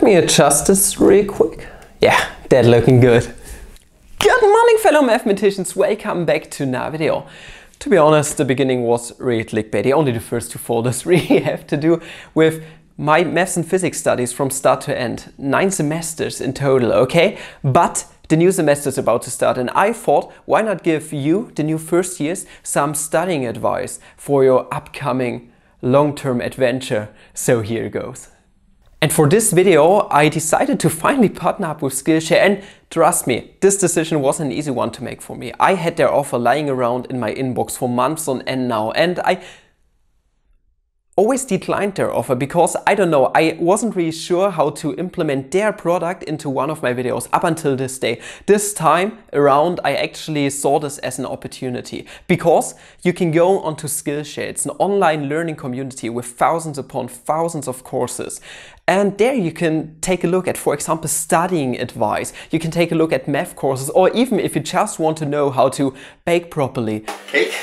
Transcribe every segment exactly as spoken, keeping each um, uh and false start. Let me adjust this real quick. Yeah, that looking good. Good morning, fellow mathematicians. Welcome back to another video. To be honest, the beginning was really clickbaity. Only the first two folders really have to do with my maths and physics studies from start to end. Nine semesters in total, okay? But the new semester is about to start, and I thought, why not give you, the new first years, some studying advice for your upcoming long-term adventure. So here goes. And for this video, I decided to finally partner up with Skillshare, and trust me, this decision wasn't an easy one to make for me. I had their offer lying around in my inbox for months on end now, and I always declined their offer because, I don't know, I wasn't really sure how to implement their product into one of my videos up until this day. This time around, I actually saw this as an opportunity because you can go onto Skillshare. It's an online learning community with thousands upon thousands of courses. And there you can take a look at, for example, studying advice. You can take a look at math courses, or even if you just want to know how to bake properly. Cake?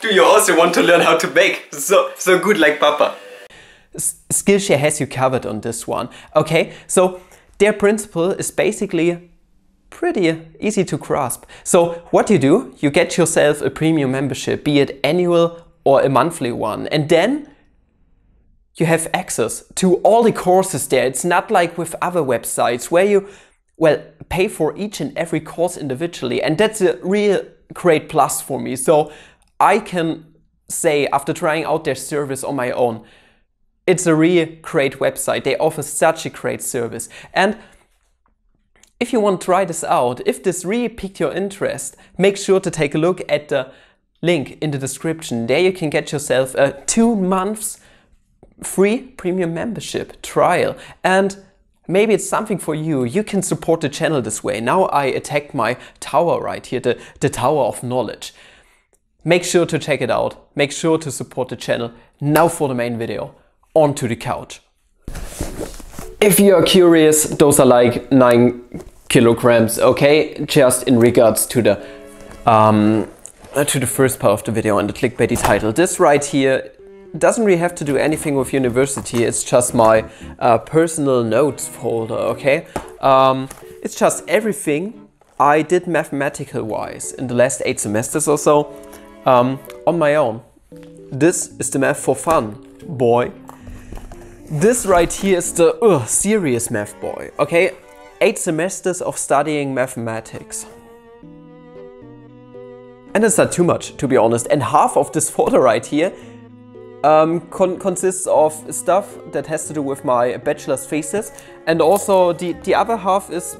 Do you also want to learn how to bake? So, so good like Papa. Skillshare has you covered on this one. Okay, so their principle is basically pretty easy to grasp. So what you do, you get yourself a premium membership, be it annual or a monthly one, and then you have access to all the courses there. It's not like with other websites where you, well, pay for each and every course individually. And that's a real great plus for me. So I can say, after trying out their service on my own, it's a really great website. They offer such a great service. And if you want to try this out, if this really piqued your interest, make sure to take a look at the link in the description. There you can get yourself a two months free premium membership trial, and maybe it's something for you. You can support the channel this way. Now I attack my tower right here, the, the tower of knowledge. Make sure to check it out. Make sure to support the channel. Now for the main video, onto the couch. If you are curious, those are like nine kilograms, okay? Just in regards to the um, to the first part of the video and the clickbaity title. This right here doesn't really have to do anything with university. It's just my uh, personal notes folder, okay? Um, it's just everything I did mathematical-wise in the last eight semesters or so. Um, on my own. This is the math for fun, boy. This right here is the uh, serious math, boy. Okay, eight semesters of studying mathematics. And it's not too much, to be honest. And half of this folder right here um, con consists of stuff that has to do with my bachelor's thesis. And also the, the other half is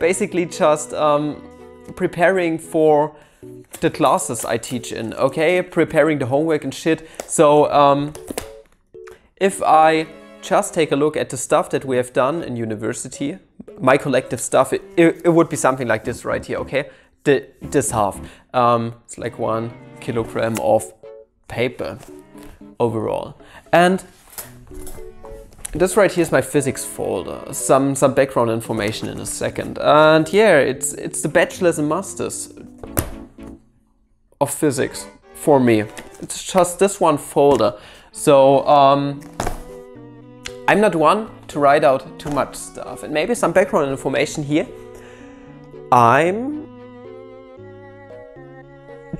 basically just um, preparing for the classes I teach in, okay? Preparing the homework and shit. So um, if I just take a look at the stuff that we have done in university, my collective stuff, it, it, it would be something like this right here, okay? The, this half. Um, it's like one kilogram of paper overall. And this right here is my physics folder. Some, some background information in a second. And yeah, it's, it's the bachelor's and master's of physics for me. It's just this one folder. So um, I'm not one to write out too much stuff, and maybe some background information here. I'm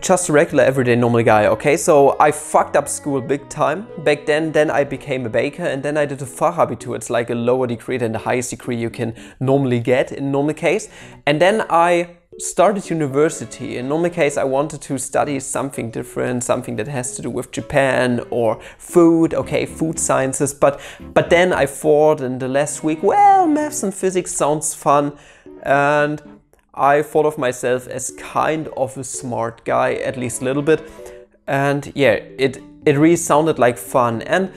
just a regular everyday normal guy, okay? So I fucked up school big time back then, then I became a baker, and then I did a Fachabitur. It's like a lower degree than the highest degree you can normally get in normal case. And then I started university. In normal case, I wanted to study something different, something that has to do with Japan or food, okay, food sciences. But but then I thought in the last week, well, maths and physics sounds fun, and I thought of myself as kind of a smart guy, at least a little bit. And yeah, it, it really sounded like fun. And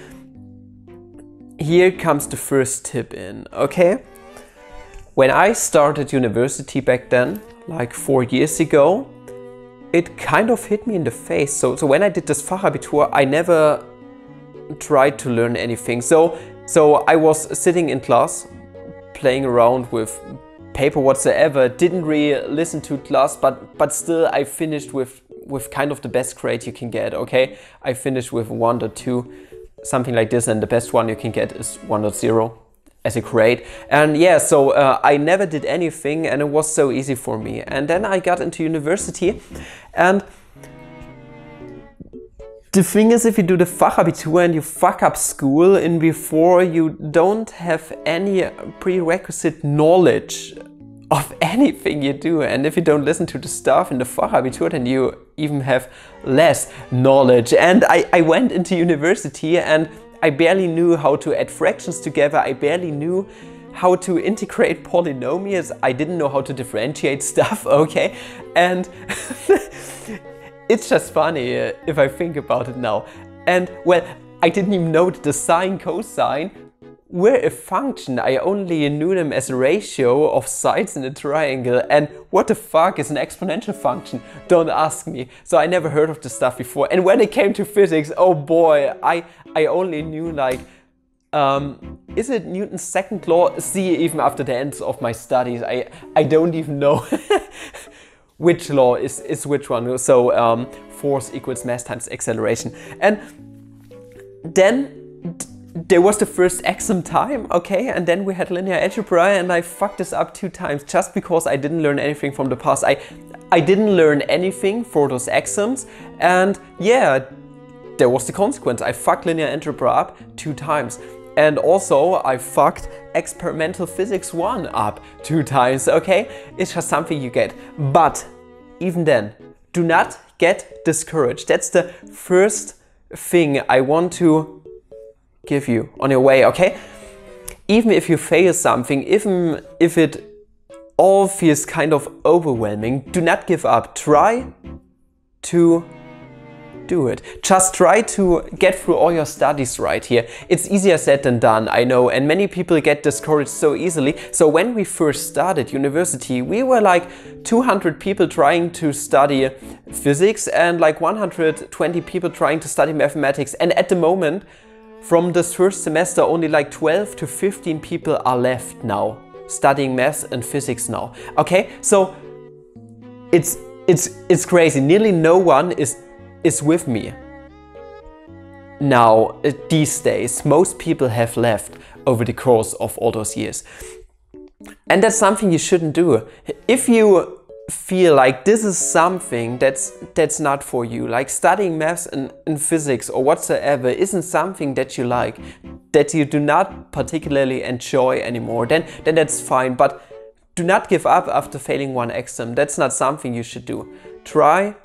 here comes the first tip in, okay? When I started university back then, like four years ago, it kind of hit me in the face. So, so when I did this Fachabitur, I never tried to learn anything. So, so I was sitting in class, playing around with paper whatsoever, didn't really listen to class, but, but still I finished with, with kind of the best grade you can get, okay? I finished with one or two something like this, and the best one you can get is one point oh as a grade. And yeah, so uh, I never did anything and it was so easy for me. And then I got into university, and the thing is, if you do the Fachabitur and you fuck up school in before, you don't have any prerequisite knowledge of anything you do. And if you don't listen to the stuff in the Fachabitur, then you even have less knowledge. And I, I went into university and I barely knew how to add fractions together. I barely knew how to integrate polynomials. I didn't know how to differentiate stuff, okay? And it's just funny uh, if I think about it now. And well, I didn't even know that the sine cosine were a function. I only knew them as a ratio of sides in a triangle. And what the fuck is an exponential function? Don't ask me. So I never heard of this stuff before. And when it came to physics, oh boy, I, I only knew like, um, is it Newton's second law? See, even after the end of my studies, I, I don't even know. Which law is, is which one, so um, force equals mass times acceleration. And then there was the first exam time, okay, and then we had linear algebra, and I fucked this up two times just because I didn't learn anything from the past. I, I didn't learn anything for those exams, and yeah, there was the consequence. I fucked linear algebra up two times. And also, I fucked experimental physics one up two times, okay? It's just something you get. But even then, do not get discouraged. That's the first thing I want to give you on your way, okay? Even if you fail something, even if it all feels kind of overwhelming, do not give up. Try to do it. Just try to get through all your studies right here. It's easier said than done, I know, and many people get discouraged so easily. So when we first started university, we were like two hundred people trying to study physics and like one hundred twenty people trying to study mathematics. And at the moment, from this first semester, only like twelve to fifteen people are left now studying math and physics now. Okay, so it's it's it's crazy. Nearly no one is is with me now these days. Most people have left over the course of all those years, and that's something you shouldn't do. If you feel like this is something that's that's not for you, like studying maths and, and physics or whatsoever isn't something that you like, that you do not particularly enjoy anymore, then then that's fine. But do not give up after failing one exam. That's not something you should do. Try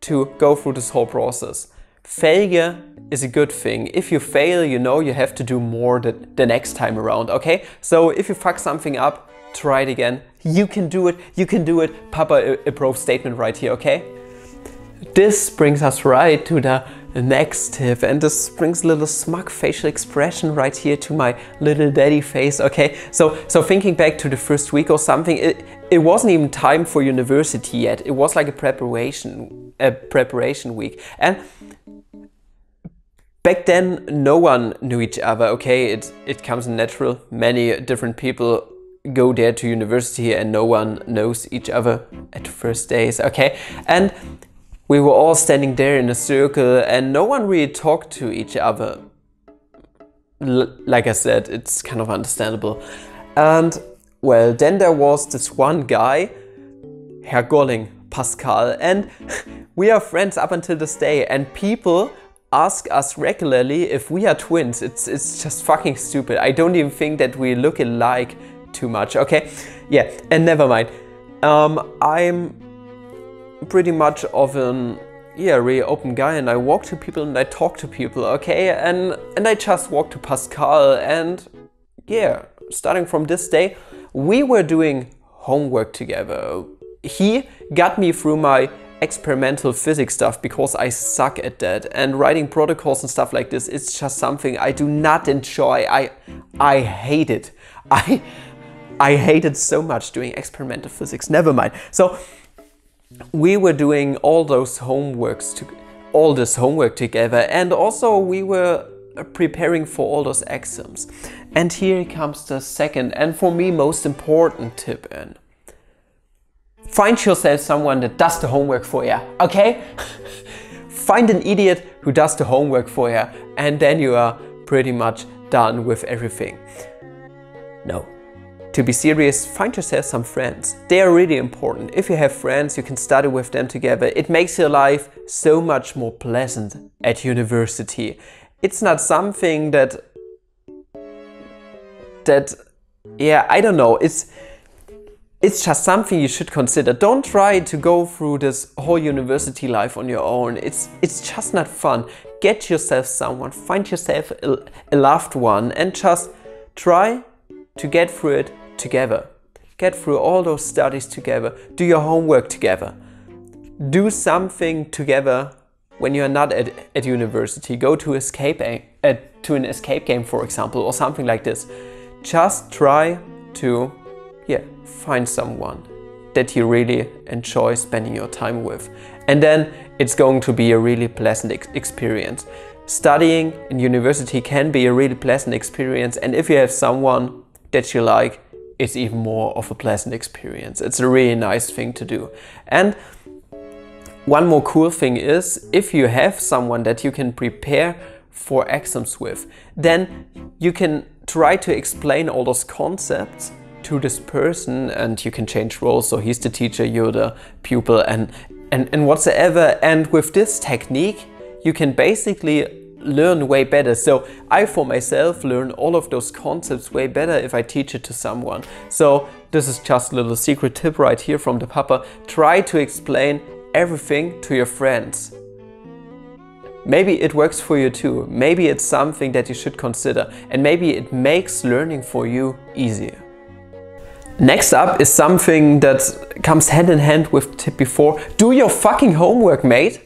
to go through this whole process. Failure is a good thing. If you fail, you know you have to do more the, the next time around, okay? So if you fuck something up, try it again. You can do it, you can do it. Papa approved statement right here, okay? This brings us right to the next tip, and this brings a little smug facial expression right here to my little daddy face, okay? So, so thinking back to the first week or something, it, it wasn't even time for university yet. It was like a preparation. A preparation week, and back then no one knew each other, okay? It it comes natural. Many different people go there to university and no one knows each other at first days, okay? And we were all standing there in a circle and no one really talked to each other. L- like I said, it's kind of understandable. And well, then there was this one guy, Herr Golling Pascal, and we are friends up until this day, and people ask us regularly if we are twins. It's it's just fucking stupid. I don't even think that we look alike too much, okay? Yeah, and never mind. Um, I'm pretty much of an, yeah, really open guy, and I walk to people and I talk to people, okay? And, and I just walk to Pascal, and yeah, starting from this day, we were doing homework together. He got me through my experimental physics stuff because I suck at that, and writing protocols and stuff like this, it's just something I do not enjoy. I I hate it. I I hate it so much, doing experimental physics. Never mind. So we were doing all those homeworks to, all this homework together, and also we were preparing for all those exams. And here comes the second and for me most important tip in. Find yourself someone that does the homework for you, okay? find an idiot who does the homework for you, and then you are pretty much done with everything. No. To be serious, find yourself some friends. They are really important. If you have friends, you can study with them together. It makes your life so much more pleasant at university. It's not something that, that, yeah, I don't know. It's, it's just something you should consider. Don't try to go through this whole university life on your own. It's, it's just not fun. Get yourself someone, find yourself a, a loved one, and just try to get through it together. Get through all those studies together. Do your homework together. Do something together when you're not at, at university. Go to escape a, uh, to an escape game, for example, or something like this. Just try to yeah, find someone that you really enjoy spending your time with. And then it's going to be a really pleasant ex experience. Studying in university can be a really pleasant experience, and if you have someone that you like, it's even more of a pleasant experience. It's a really nice thing to do. And one more cool thing is, if you have someone that you can prepare for exams with, then you can try to explain all those concepts to this person, and you can change roles, so he's the teacher, you're the pupil, and, and, and whatsoever. And with this technique, you can basically learn way better. So I for myself learn all of those concepts way better if I teach it to someone. So this is just a little secret tip right here from the Papa. Try to explain everything to your friends. Maybe it works for you too. Maybe it's something that you should consider, and maybe it makes learning for you easier. Next up is something that comes hand in hand with the tip before. Do your fucking homework, mate.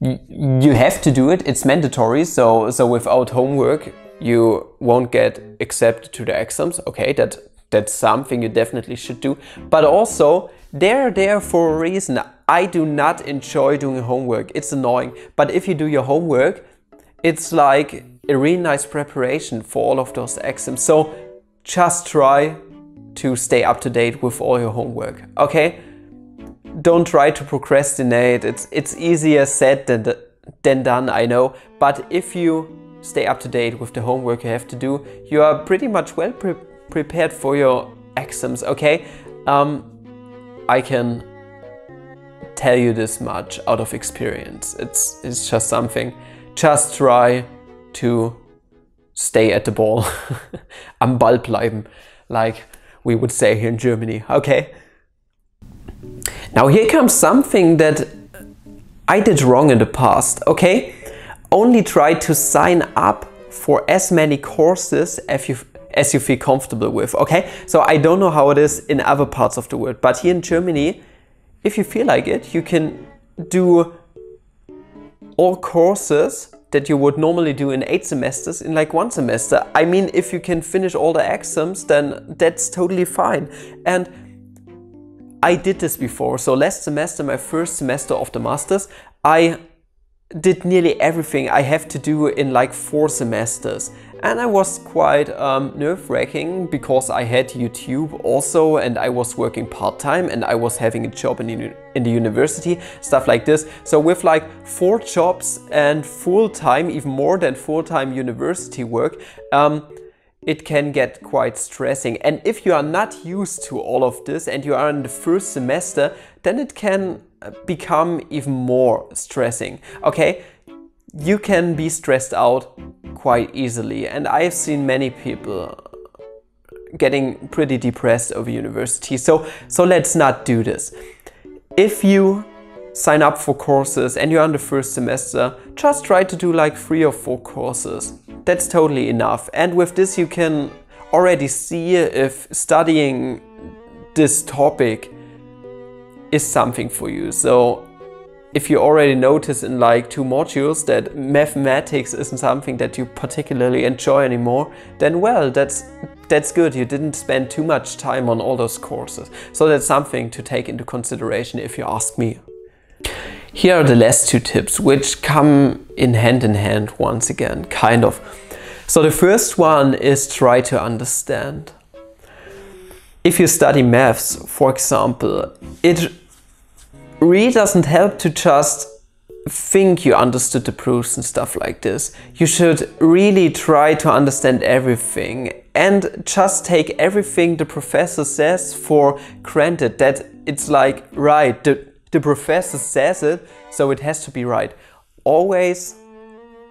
You have to do it, it's mandatory, so so without homework you won't get accepted to the exams. Okay, that that's something you definitely should do, but also they're there for a reason. I do not enjoy doing homework, it's annoying, but if you do your homework, it's like a really nice preparation for all of those exams. So just try to stay up to date with all your homework, okay? Don't try to procrastinate. It's it's easier said than than done, I know. But if you stay up to date with the homework you have to do, you are pretty much well pre prepared for your exams. Okay, um, I can tell you this much out of experience. It's it's just something. Just try to stay at the ball, am Ball bleiben, like we would say here in Germany. Okay. Now here comes something that I did wrong in the past, okay? Only try to sign up for as many courses as you, as you feel comfortable with, okay? So I don't know how it is in other parts of the world, but here in Germany, if you feel like it, you can do all courses that you would normally do in eight semesters in like one semester. I mean, if you can finish all the exams, then that's totally fine. And I did this before. So last semester, my first semester of the masters, I did nearly everything I have to do in like four semesters. And I was quite um, nerve-wracking because I had YouTube also, and I was working part-time, and I was having a job in the, in the university, stuff like this. So with like four jobs and full-time, even more than full-time university work, um, it can get quite stressing. And if you are not used to all of this and you are in the first semester, then it can become even more stressing. Okay, you can be stressed out quite easily, and I've seen many people getting pretty depressed over university. So, so let's not do this. If you sign up for courses and you're in the first semester, just try to do like three or four courses. That's totally enough. And with this you can already see if studying this topic is something for you. So if you already notice in like two modules that mathematics isn't something that you particularly enjoy anymore, then well, that's that's good. You didn't spend too much time on all those courses. So that's something to take into consideration if you ask me. Here are the last two tips, which come in hand in hand once again, kind of. So the first one is try to understand. If you study maths, for example, it really doesn't help to just think you understood the proofs and stuff like this. You should really try to understand everything and just take everything the professor says for granted, that it's like, right, the, the professor says it, so it has to be right. Always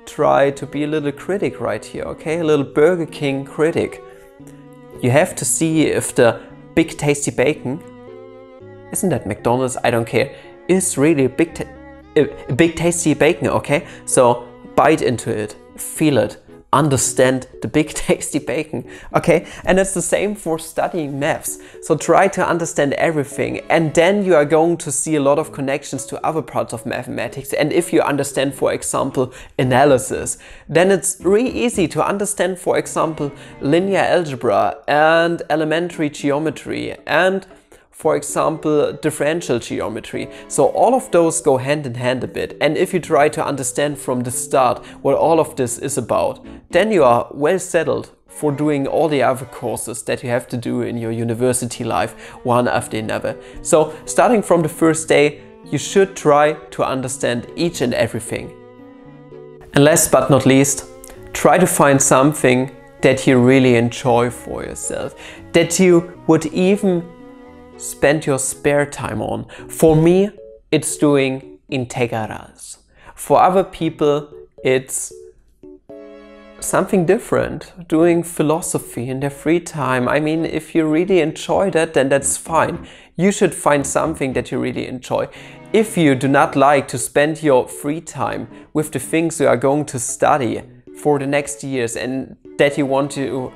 try to be a little critic right here, okay? A little Burger King critic. You have to see if the big tasty bacon, isn't that McDonald's? I don't care. It's really a big ta a big tasty bacon, okay? So bite into it, feel it, understand the big tasty bacon, okay? And it's the same for studying maths. So try to understand everything, and then you are going to see a lot of connections to other parts of mathematics. And if you understand, for example, analysis, then it's really easy to understand, for example, linear algebra and elementary geometry and, for example, differential geometry. So all of those go hand in hand a bit, and if you try to understand from the start what all of this is about, then you are well settled for doing all the other courses that you have to do in your university life, one after another. So starting from the first day, you should try to understand each and everything. And last but not least, try to find something that you really enjoy for yourself, that you would even spend your spare time on. For me, it's doing integrals. For other people, it's something different, doing philosophy in their free time. I mean, if you really enjoy that, then that's fine. You should find something that you really enjoy. If you do not like to spend your free time with the things you are going to study for the next years and that you want to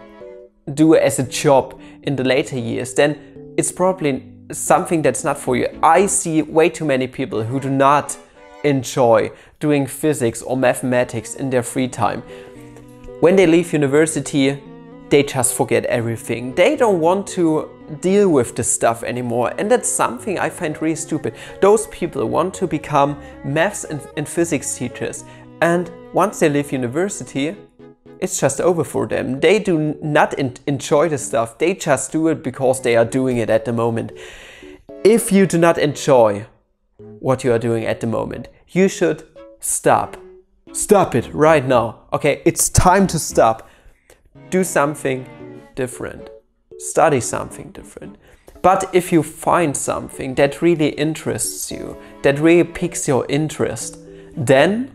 do as a job in the later years, then it's probably something that's not for you. I see way too many people who do not enjoy doing physics or mathematics in their free time. When they leave university, they just forget everything. They don't want to deal with this stuff anymore, and that's something I find really stupid. Those people want to become maths and, and physics teachers, and once they leave university, it's just over for them. They do not enjoy the stuff. They just do it because they are doing it at the moment. If you do not enjoy what you are doing at the moment, you should stop. Stop it right now. Okay, it's time to stop. Do something different. Study something different. But if you find something that really interests you, that really piques your interest, then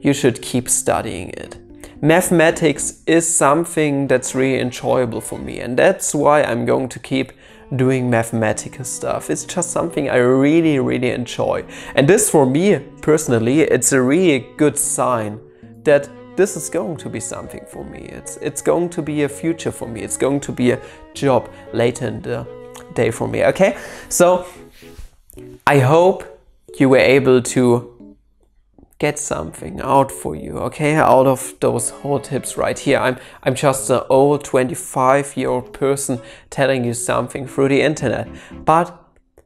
you should keep studying it. Mathematics is something that's really enjoyable for me, and that's why I'm going to keep doing mathematical stuff. It's just something I really, really enjoy. And this, for me personally, it's a really good sign that this is going to be something for me. It's, it's going to be a future for me. It's going to be a job later in the day for me, okay? So I hope you were able to get something out for you, okay, out of those whole tips right here. I'm, I'm just an old twenty-five year old person telling you something through the internet, but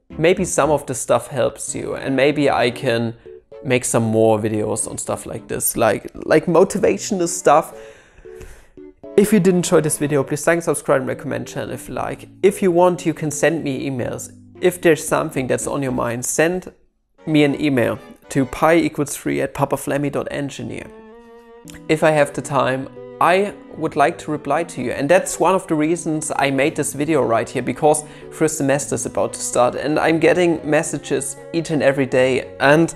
maybe some of the stuff helps you, and maybe I can make some more videos on stuff like this, like, like motivational stuff. If you did enjoy this video, please like, subscribe and recommend channel if you like. If you want, you can send me emails. If there's something that's on your mind, send me an email to pi equals three at Papa Flammy dot Engineer. If I have the time, I would like to reply to you, and that's one of the reasons I made this video right here, because first semester is about to start and I'm getting messages each and every day, and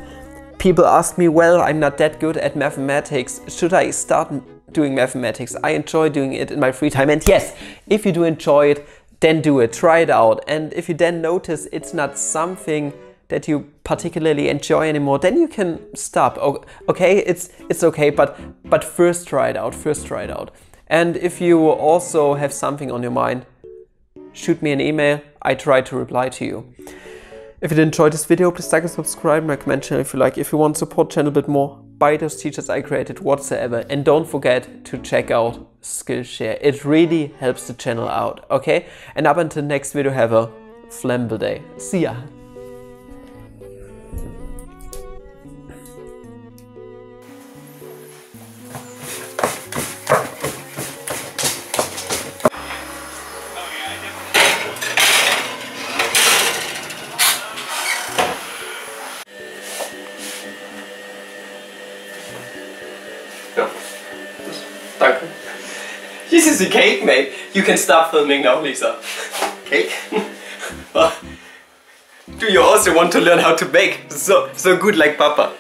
people ask me, well, I'm not that good at mathematics, should I start doing mathematics? I enjoy doing it in my free time. And yes, if you do enjoy it, then do it, try it out. And if you then notice it's not something that you particularly enjoy anymore, then you can stop. Okay, it's it's okay, but but first try it out, first try it out. And if you also have something on your mind, shoot me an email, I try to reply to you. If you did enjoy this video, please like and subscribe and recommend channel if you like. If you want to support channel a bit more, buy those teachers I created whatsoever, and don't forget to check out Skillshare. It really helps the channel out, okay? And up until next video, have a flammable day. See ya! Danke. This is the cake, mate. You can start filming now, Lisa. Cake? Well, do you also want to learn how to bake? So, so good like Papa.